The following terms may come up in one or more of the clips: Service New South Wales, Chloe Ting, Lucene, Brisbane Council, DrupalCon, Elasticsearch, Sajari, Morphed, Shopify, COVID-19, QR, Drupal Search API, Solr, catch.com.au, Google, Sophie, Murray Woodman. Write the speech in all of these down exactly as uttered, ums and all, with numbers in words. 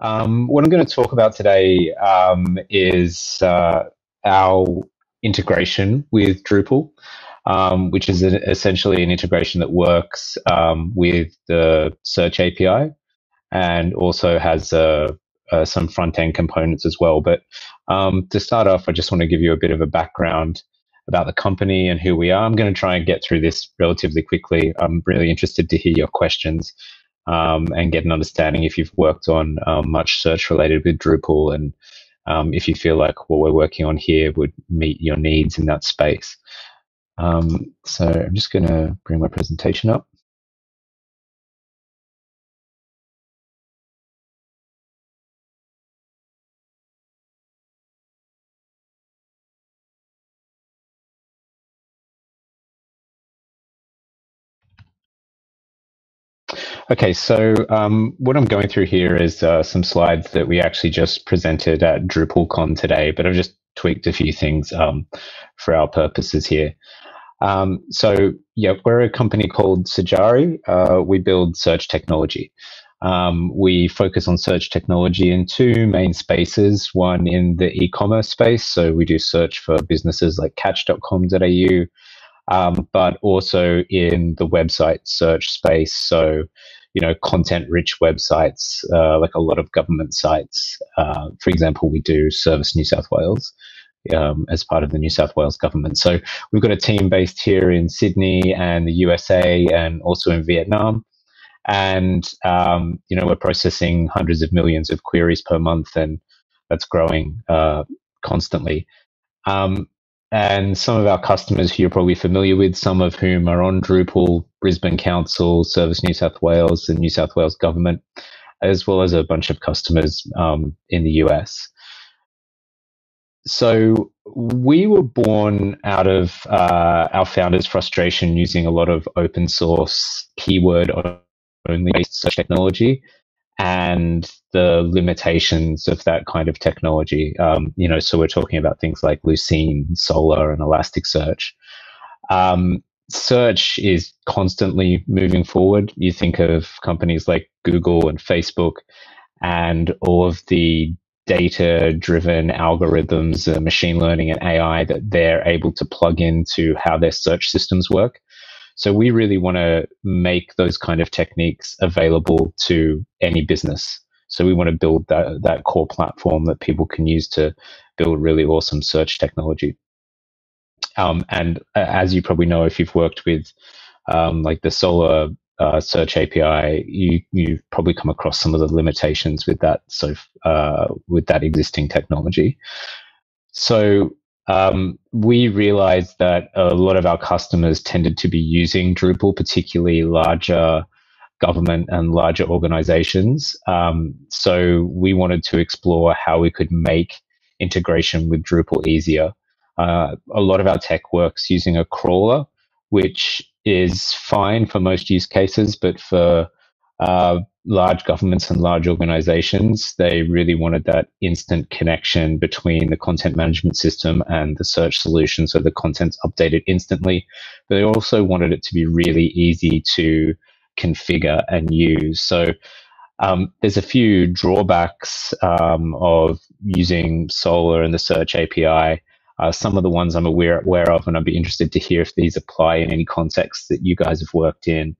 Um, what I'm going to talk about today um, is uh, our integration with Drupal, um, which is an, essentially an integration that works um, with the Search A P I and also has uh, uh, some front-end components as well. But um, to start off, I just want to give you a bit of a background about the company and who we are. I'm going to try and get through this relatively quickly. I'm really interested to hear your questions um, and get an understanding if you've worked on um, much search related with Drupal, and um, if you feel like what we're working on here would meet your needs in that space. Um, so I'm just going to bring my presentation up. Okay, so um, what I'm going through here is uh, some slides that we actually just presented at DrupalCon today, but I've just tweaked a few things um, for our purposes here. Um, so, yeah, we're a company called Sajari. Uh, we build search technology. Um, we focus on search technology in two main spaces, one in the e-commerce space. So we do search for businesses like catch dot com dot A U. Um, but also in the website search space. So, you know, content-rich websites, uh, like a lot of government sites. Uh, for example, we do Service New South Wales um, as part of the New South Wales government. So we've got a team based here in Sydney and the U S A and also in Vietnam. And, um, you know, we're processing hundreds of millions of queries per month, and that's growing uh, constantly. Um, And some of our customers who you're probably familiar with, some of whom are on Drupal, Brisbane Council, Service New South Wales, the New South Wales government, as well as a bunch of customers um, in the U S. So we were born out of uh, our founders' frustration using a lot of open source keyword-only search technology and the limitations of that kind of technology. Um, you know, so we're talking about things like Lucene, Solr, and Elasticsearch. Um, search is constantly moving forward. You think of companies like Google and Facebook and all of the data-driven algorithms, uh, machine learning and A I that they're able to plug into how their search systems work. So we really want to make those kind of techniques available to any business. So we want to build that, that core platform that people can use to build really awesome search technology. Um, and as you probably know, if you've worked with um, like the Solr uh, search A P I, you, you've probably come across some of the limitations with that, so uh, with that existing technology. So Um, we realized that a lot of our customers tended to be using Drupal, particularly larger government and larger organizations. Um, so we wanted to explore how we could make integration with Drupal easier. Uh, a lot of our tech works using a crawler, which is fine for most use cases, but for uh, large governments and large organizations, they really wanted that instant connection between the content management system and the search solution, so the content's updated instantly. But they also wanted it to be really easy to configure and use. So um, there's a few drawbacks um, of using Solr and the Search A P I. Uh, some of the ones I'm aware, aware of, and I'd be interested to hear if these apply in any context that you guys have worked in.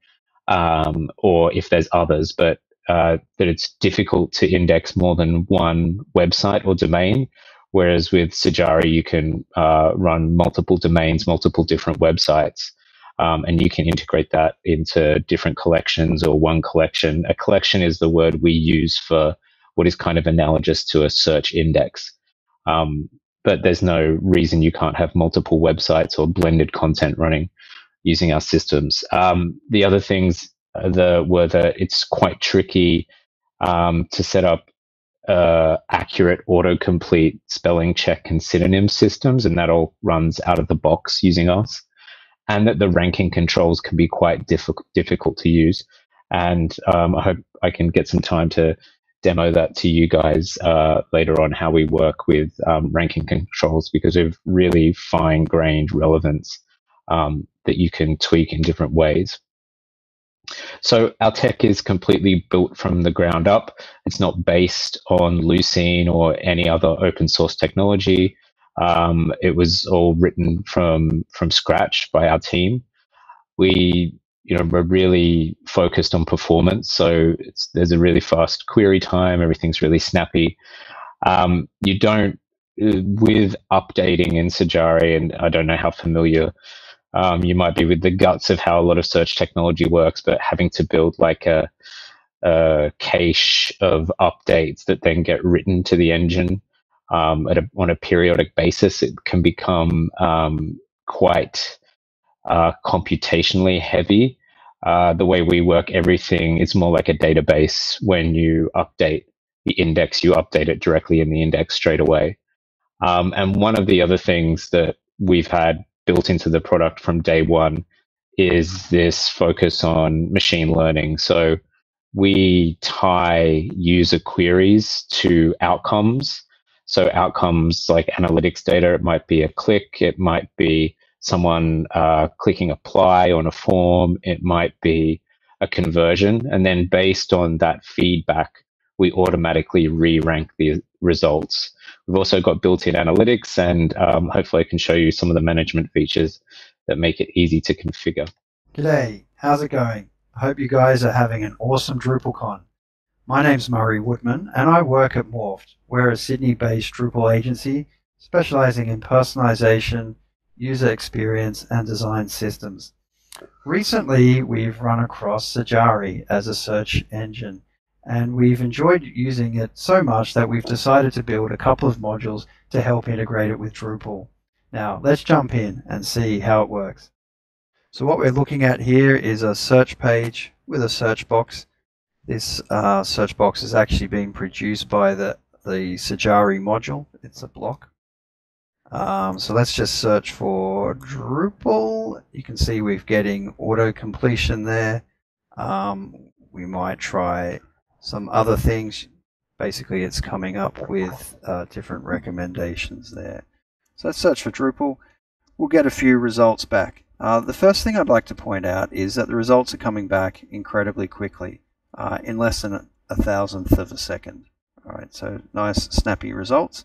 Um, or if there's others, but uh, that it's difficult to index more than one website or domain, whereas with Sajari, you can uh, run multiple domains, multiple different websites, um, and you can integrate that into different collections or one collection. A collection is the word we use for what is kind of analogous to a search index, um, but there's no reason you can't have multiple websites or blended content running using our systems. Um, the other things the, were that it's quite tricky um, to set up uh, accurate autocomplete spelling check and synonym systems, and that all runs out of the box using us, and that the ranking controls can be quite diff difficult to use. And um, I hope I can get some time to demo that to you guys uh, later on, how we work with um, ranking controls, because we've really fine-grained relevance Um, that you can tweak in different ways. So our tech is completely built from the ground up. It's not based on Lucene or any other open source technology. Um, it was all written from from scratch by our team. We, you know, we're really focused on performance. So it's, there's a really fast query time. Everything's really snappy. Um, you don't, with updating in Sajari, and I don't know how familiar um, you might be with the guts of how a lot of search technology works, but having to build like a, a cache of updates that then get written to the engine um, at a, on a periodic basis, it can become um, quite uh, computationally heavy. Uh, the way we work everything, it's more like a database. When you update the index, you update it directly in the index straight away. Um, and one of the other things that we've had built into the product from day one is this focus on machine learning. So we tie user queries to outcomes. So outcomes like analytics data, it might be a click, it might be someone uh, clicking apply on a form, it might be a conversion. And then based on that feedback, we automatically re-rank the results. We've also got built-in analytics, and um, hopefully I can show you some of the management features that make it easy to configure. G'day, how's it going? I hope you guys are having an awesome DrupalCon. My name's Murray Woodman, and I work at Morphed. We're a Sydney-based Drupal agency specializing in personalization, user experience, and design systems. Recently, we've run across Sajari as a search engine, and we've enjoyed using it so much that we've decided to build a couple of modules to help integrate it with Drupal. Now, let's jump in and see how it works. So what we're looking at here is a search page with a search box. This uh, search box is actually being produced by the, the Sajari module. It's a block. Um, so let's just search for Drupal. You can see we're getting auto-completion there. Um, we might try some other things. Basically, it's coming up with uh, different recommendations there. So let's search for Drupal. We'll get a few results back. Uh, the first thing I'd like to point out is that the results are coming back incredibly quickly, uh, in less than a, a thousandth of a second. All right, so nice snappy results.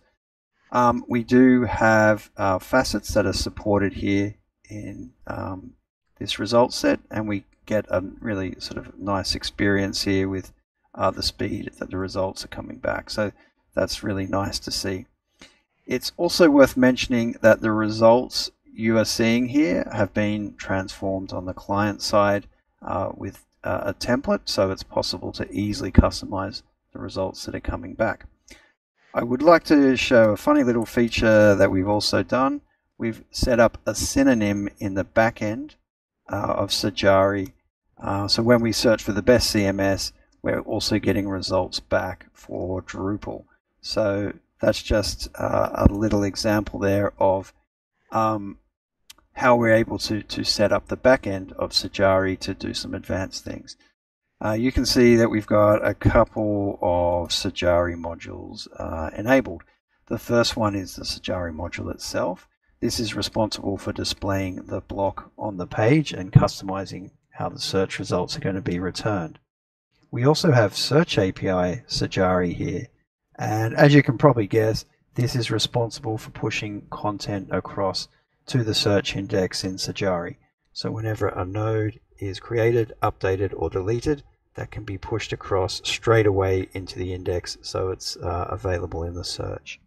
Um, we do have uh, facets that are supported here in um, this result set, and we get a really sort of nice experience here with Uh, the speed that the results are coming back. So that's really nice to see. It's also worth mentioning that the results you are seeing here have been transformed on the client side uh, with uh, a template, so it's possible to easily customize the results that are coming back. I would like to show a funny little feature that we've also done. We've set up a synonym in the back end uh, of Sajari. Uh, so when we search for the best C M S, we're also getting results back for Drupal. So that's just uh, a little example there of um, how we're able to, to set up the back end of Sajari to do some advanced things. Uh, you can see that we've got a couple of Sajari modules uh, enabled. The first one is the Sajari module itself. This is responsible for displaying the block on the page and customizing how the search results are going to be returned. We also have Search A P I Sajari here, and as you can probably guess, this is responsible for pushing content across to the search index in Sajari. So whenever a node is created, updated or deleted, that can be pushed across straight away into the index, so it's uh, available in the search.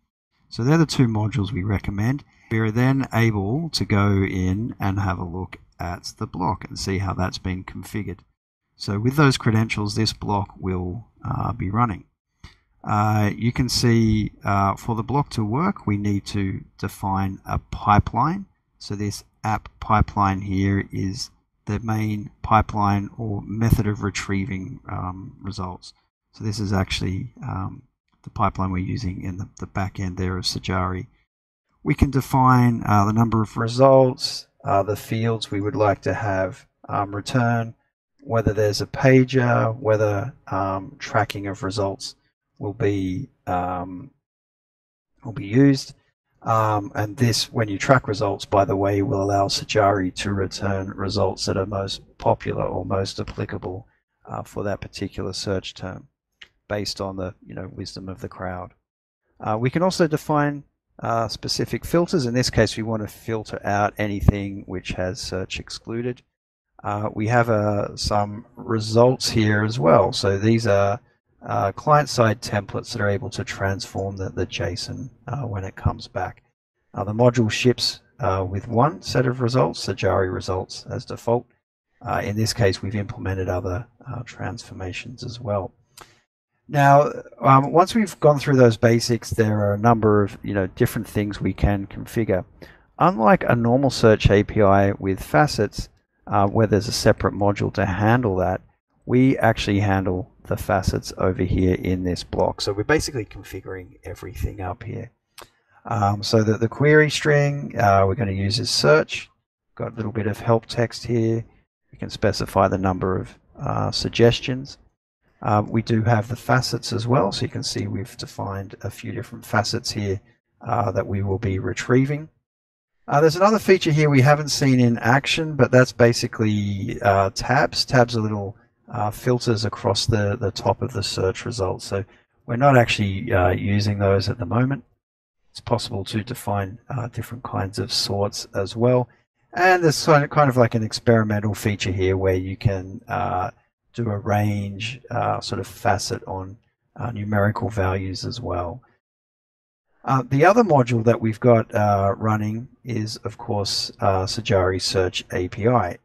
So they're the two modules we recommend. We are then able to go in and have a look at the block and see how that's been configured. So with those credentials, this block will uh, be running. Uh, you can see uh, for the block to work, we need to define a pipeline. So this app pipeline here is the main pipeline or method of retrieving um, results. So this is actually um, the pipeline we're using in the, the back end there of Sajari. We can define uh, the number of results, uh, the fields we would like to have um, return, whether there's a pager, whether um, tracking of results will be um, will be used, um, and this, when you track results, by the way, will allow Sajari to return results that are most popular or most applicable uh, for that particular search term based on the you know wisdom of the crowd. Uh, we can also define uh, specific filters. In this case, we want to filter out anything which has search excluded. Uh, we have uh, some results here as well. So these are uh, client-side templates that are able to transform the, the JSON uh, when it comes back. Uh, the module ships uh, with one set of results, Sajari results as default. Uh, in this case, we've implemented other uh, transformations as well. Now, um, once we've gone through those basics, there are a number of you know different things we can configure. Unlike a normal search A P I with facets, uh, where there's a separate module to handle that, we actually handle the facets over here in this block. So we're basically configuring everything up here. Um, so that the query string uh, we're going to use is search. Got a little bit of help text here. We can specify the number of uh, suggestions. Uh, we do have the facets as well, so you can see we've defined a few different facets here uh, that we will be retrieving. Uh, there's another feature here we haven't seen in action, but that's basically uh, tabs. Tabs are little uh, filters across the, the top of the search results, so we're not actually uh, using those at the moment. It's possible to define uh, different kinds of sorts as well. And there's kind of like an experimental feature here where you can uh, do a range uh, sort of facet on uh, numerical values as well. Uh, the other module that we've got uh, running is, of course, uh, Sajari Search A P I.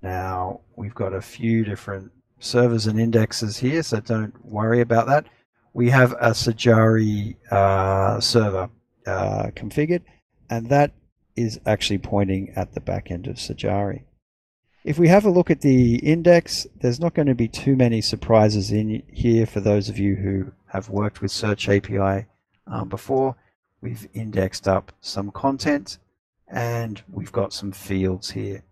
Now, we've got a few different servers and indexes here, so don't worry about that. We have a Sajari uh, server uh, configured, and that is actually pointing at the back end of Sajari. If we have a look at the index, there's not going to be too many surprises in here for those of you who have worked with Search A P I um, before. We've indexed up some content and we've got some fields here.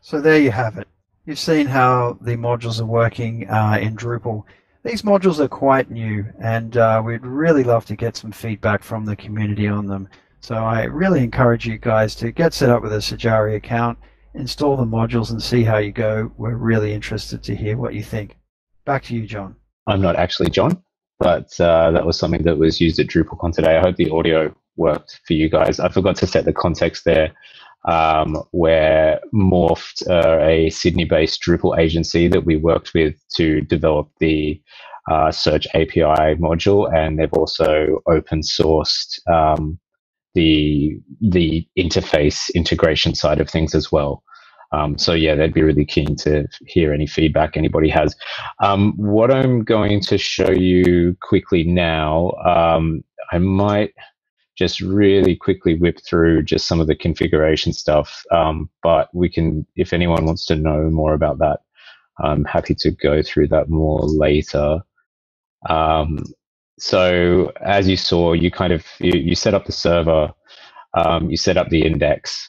So there you have it. You've seen how the modules are working uh, in Drupal. These modules are quite new and uh, we'd really love to get some feedback from the community on them. So I really encourage you guys to get set up with a Sajari account, install the modules and see how you go. We're really interested to hear what you think. Back to you, John. I'm not actually John, but uh, that was something that was used at DrupalCon today. I hope the audio worked for you guys. I forgot to set the context there um, where Morphed, uh, a Sydney-based Drupal agency that we worked with to develop the uh, Search A P I module, and they've also open-sourced um, the the interface integration side of things as well. Um, so yeah, they'd be really keen to hear any feedback anybody has. Um, what I'm going to show you quickly now, um, I might just really quickly whip through just some of the configuration stuff, um, but we can, if anyone wants to know more about that, I'm happy to go through that more later. Um, So as you saw, you kind of, you, you set up the server, um, you set up the index,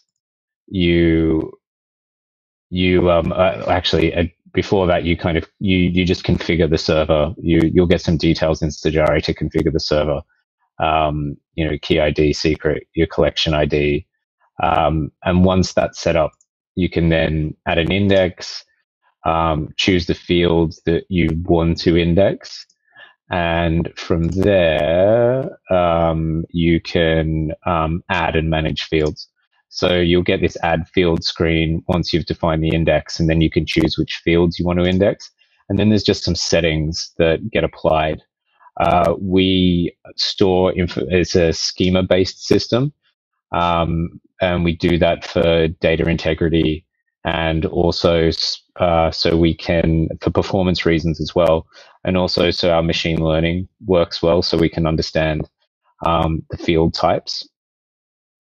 you, you um, uh, actually, uh, before that, you kind of, you, you just configure the server. You, you'll get some details in Sajari to configure the server, um, you know, key I D, secret, your collection I D. Um, and once that's set up, you can then add an index, um, choose the fields that you want to index. And from there, um, you can um, add and manage fields. So you'll get this add field screen once you've defined the index, and then you can choose which fields you want to index. And then there's just some settings that get applied. Uh, we store info, it's a schema-based system, um, and we do that for data integrity. And also, uh, so we can, for performance reasons as well, and also so our machine learning works well, so we can understand um, the field types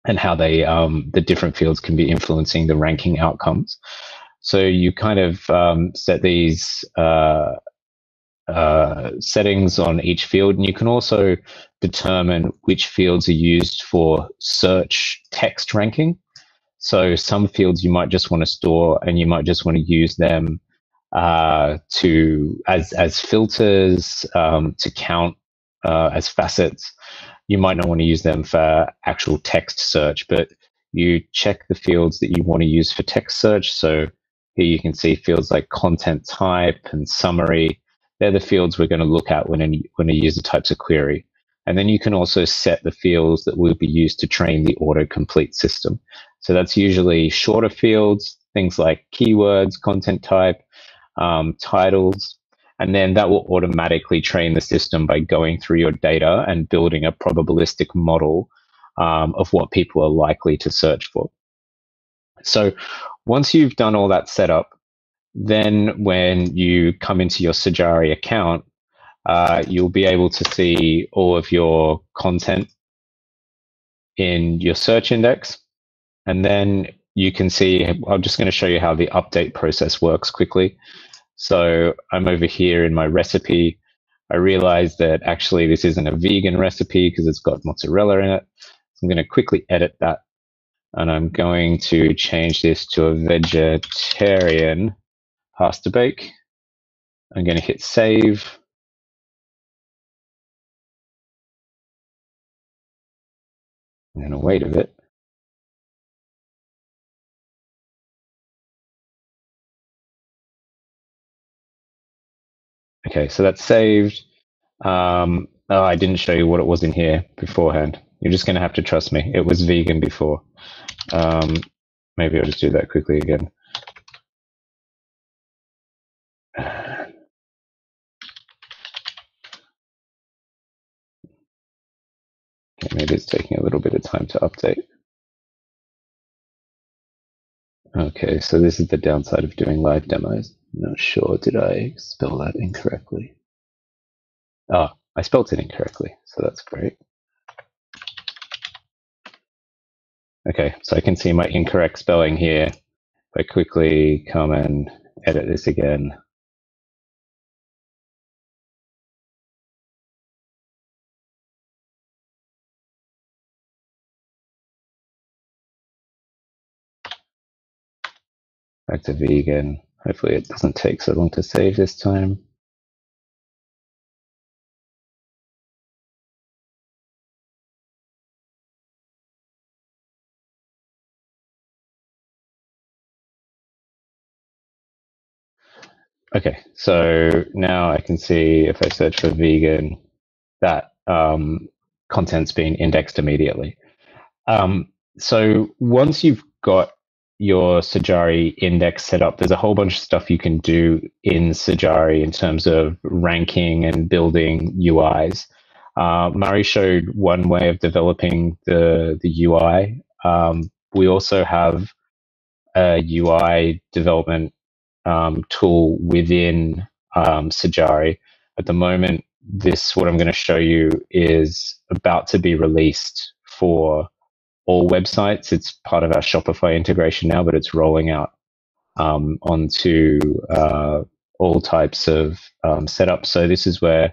and how they, um, the different fields can be influencing the ranking outcomes. So you kind of um, set these uh, uh, settings on each field, and you can also determine which fields are used for search text ranking. So some fields you might just want to store, and you might just want to use them uh, to as as filters, um, to count uh, as facets. You might not want to use them for actual text search, but you check the fields that you want to use for text search. So Here you can see fields like content type and summary. They're the fields we're going to look at when, any, when a user types a query. And then you can also set the fields that will be used to train the autocomplete system. So that's usually shorter fields, things like keywords, content type, um, titles, and then that will automatically train the system by going through your data and building a probabilistic model um, of what people are likely to search for. So once you've done all that setup, then when you come into your Sajari account, uh, you'll be able to see all of your content in your search index. And then you can see, I'm just going to show you how the update process works quickly. So I'm over here in my recipe. I realize that actually this isn't a vegan recipe because it's got mozzarella in it. So I'm going to quickly edit that. And I'm going to change this to a vegetarian pasta bake. I'm going to hit save. I'm going to wait a bit. Okay, so that's saved. Um, oh, I didn't show you what it was in here beforehand. You're just going to have to trust me. It was vegan before. Um, maybe I'll just do that quickly again. Okay, maybe it's taking a little bit of time to update. Okay, so this is the downside of doing live demos. I'm not sure, did I spell that incorrectly? Oh, I spelled it incorrectly, so that's great. Okay, so I can see my incorrect spelling here. If I quickly come and edit this again. Back to vegan. Hopefully it doesn't take so long to save this time. Okay, so now I can see if I search for vegan, that um, content's been indexed immediately. Um, so once you've got your Sajari index set up, there's a whole bunch of stuff you can do in Sajari in terms of ranking and building U Is. Uh, Murray showed one way of developing the, the U I. Um, we also have a U I development Um, tool within um, Sajari. At the moment, this, what I'm going to show you, is about to be released for all websites. It's part of our Shopify integration now, but it's rolling out um, onto uh, all types of um, setups. So this is where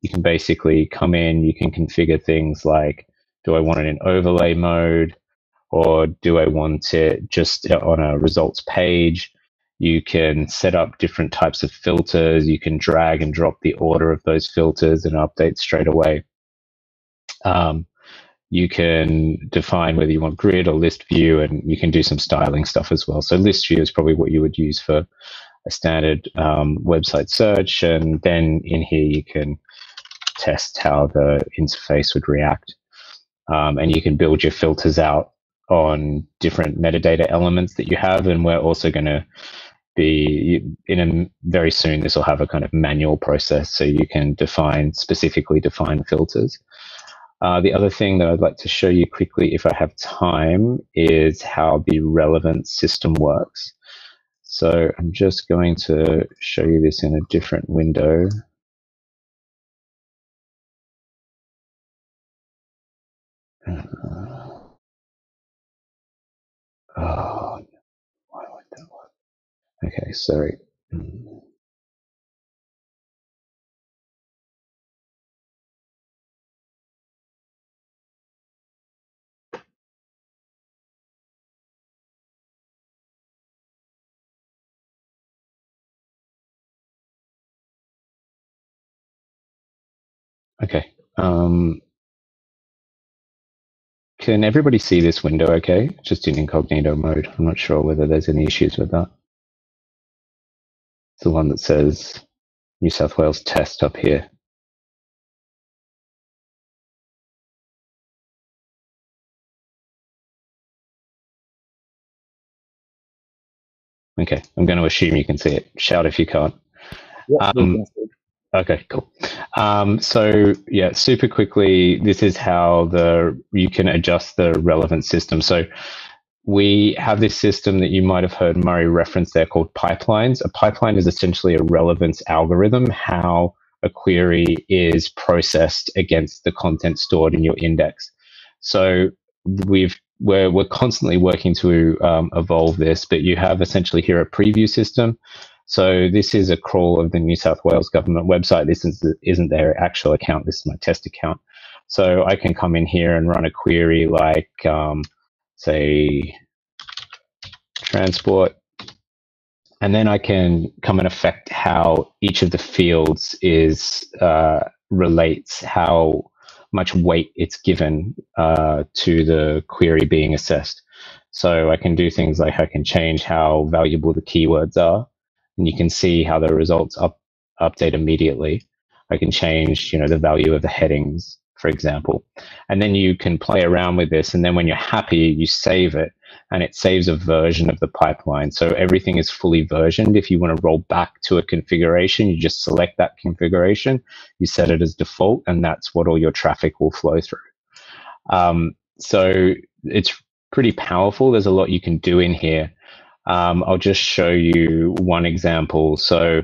you can basically come in, you can configure things like, do I want it in overlay mode, or do I want it just on a results page? You can set up different types of filters. You can drag and drop the order of those filters and update straight away. Um, you can define whether you want grid or list view, and you can do some styling stuff as well. So list view is probably what you would use for a standard um, website search. And then in here, you can test how the interface would react. Um, and you can build your filters out on different metadata elements that you have. And we're also going to be in a very soon, this will have a kind of manual process so you can define, specifically define filters. Uh, the other thing that I'd like to show you quickly, if I have time, is how the relevance system works. So I'm just going to show you this in a different window. Uh, Oh, why would that work? Okay, sorry. Okay. Um, Can everybody see this window okay? Just in incognito mode. I'm not sure whether there's any issues with that. It's the one that says New South Wales test up here. Okay, I'm going to assume you can see it. Shout if you can't. Yep, um, okay, cool. Um, so yeah, super quickly, this is how the you can adjust the relevant system. So we have this system that you might have heard Murray reference there called pipelines. A pipeline is essentially a relevance algorithm, how a query is processed against the content stored in your index. So we've We're, we're constantly working to um, evolve this, but you have essentially here a preview system. So this is a crawl of the New South Wales government website. This is, isn't their actual account. This is my test account. So I can come in here and run a query like, um, say, transport. And then I can come and affect how each of the fields is uh, relates how much weight it's given uh, to the query being assessed. So I can do things like I can change how valuable the keywords are, and you can see how the results up, update immediately. I can change, you know, the value of the headings, for example. And then you can play around with this, and then when you're happy, you save it, and it saves a version of the pipeline. So everything is fully versioned. If you want to roll back to a configuration, you just select that configuration, you set it as default, and that's what all your traffic will flow through. Um, so it's pretty powerful. There's a lot you can do in here. Um, I'll just show you one example. So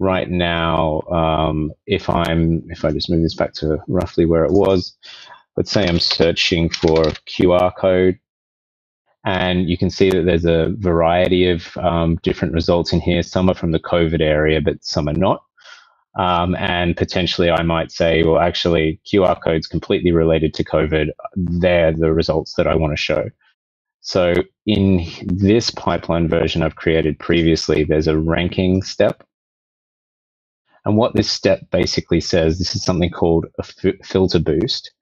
right now, um, if I'm, if I just move this back to roughly where it was, let's say I'm searching for a Q R code, and you can see that there's a variety of um, different results in here. Some are from the COVID area, but some are not. Um, and potentially I might say, well, actually Q R code's completely related to COVID. They're the results that I want to show. So in this pipeline version I've created previously, there's a ranking step. And what this step basically says, this is something called a filter boost.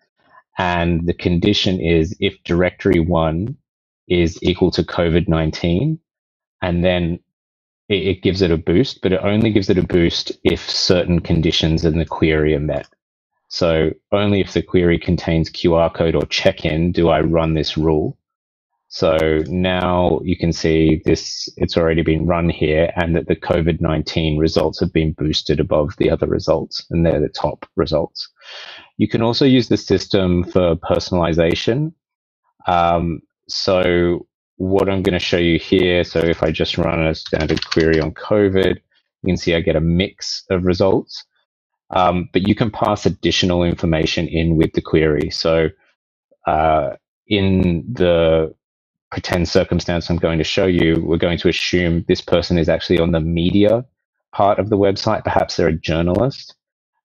And the condition is if directory one is equal to COVID nineteen, and then it, it gives it a boost, but it only gives it a boost if certain conditions in the query are met. So only if the query contains Q R code or check-in do I run this rule. So now you can see this, it's already been run here, and that the COVID nineteen results have been boosted above the other results, and they're the top results. You can also use the system for personalization. Um, so what I'm going to show you here, so if I just run a standard query on COVID, you can see I get a mix of results, um, but you can pass additional information in with the query. So uh, in the pretend circumstance I'm going to show you, we're going to assume this person is actually on the media part of the website. Perhaps they're a journalist.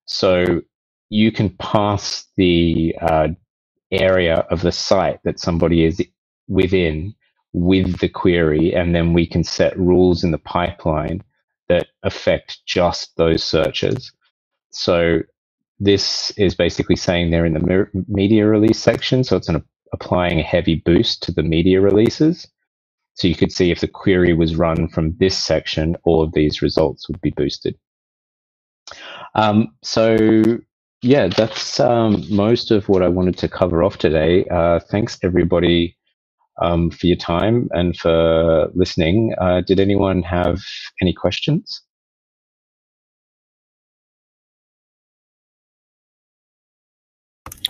So you can pass the uh, area of the site that somebody is within with the query, and then we can set rules in the pipeline that affect just those searches. So this is basically saying they're in the media release section, so it's an applying a heavy boost to the media releases. So you could see if the query was run from this section, all of these results would be boosted. Um, so yeah, that's um, most of what I wanted to cover off today. Uh, thanks everybody um, for your time and for listening. Uh, did anyone have any questions?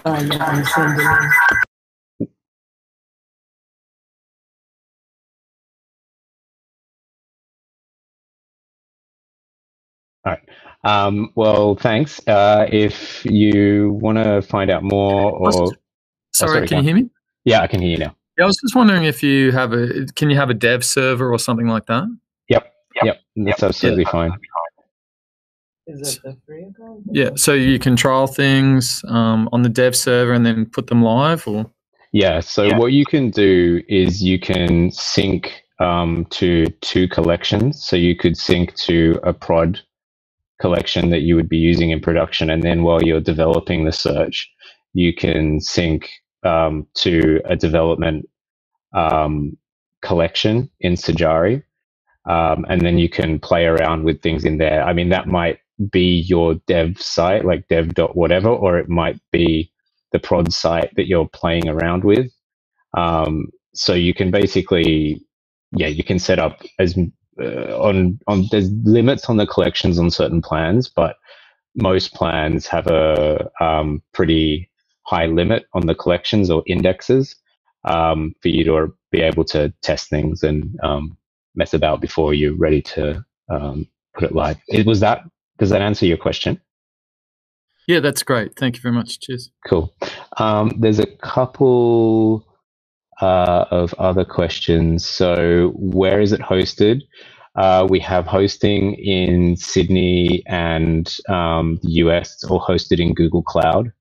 Um, I'm All right. Um, well, thanks. Uh, if you want to find out more, or sorry, oh, sorry can you hear me? Yeah, I can hear you now. Yeah, I was just wondering if you have a can you have a dev server or something like that? Yep. Yep. yep. That's yep. absolutely yep. fine. Is that the free account? Yeah. So you can trial things um, on the dev server and then put them live, or yeah. So yeah. what you can do is you can sync um, to two collections. So you could sync to a prod collection that you would be using in production, and then while you're developing the search, you can sync um, to a development um, collection in Sajari, Um, and then you can play around with things in there. I mean, that might be your dev site, like dev dot whatever, or it might be the prod site that you're playing around with. Um, so you can basically, yeah, you can set up as uh, on on there's limits on the collections on certain plans, but most plans have a um, pretty high limit on the collections or indexes um, for you to be able to test things and um, mess about before you're ready to um, put it live. It was that. Does that answer your question? Yeah, that's great. Thank you very much. Cheers. Cool. Um, there's a couple uh, of other questions. So where is it hosted? Uh, we have hosting in Sydney and um, the U S. It's all hosted in Google Cloud.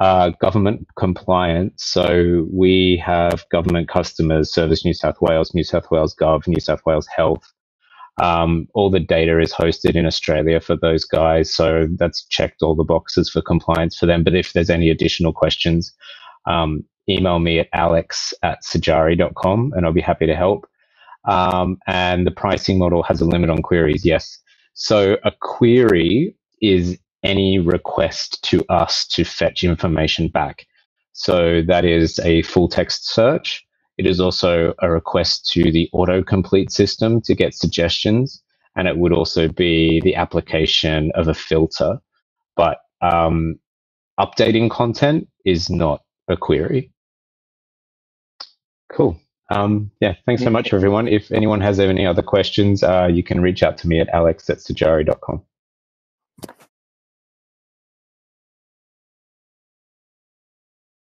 Uh, government compliance. So we have government customers, Service New South Wales, New South Wales Gov, New South Wales Health. Um, all the data is hosted in Australia for those guys, so that's checked all the boxes for compliance for them. But if there's any additional questions, um, email me at alex at sajari dot com and I'll be happy to help. Um, and the pricing model has a limit on queries, yes. So a query is any request to us to fetch information back. So that is a full text search. It is also a request to the autocomplete system to get suggestions, and it would also be the application of a filter. But um, updating content is not a query. Cool. Um, yeah, thanks so much, everyone. If anyone has any other questions, uh, you can reach out to me at alex at sajari dot com.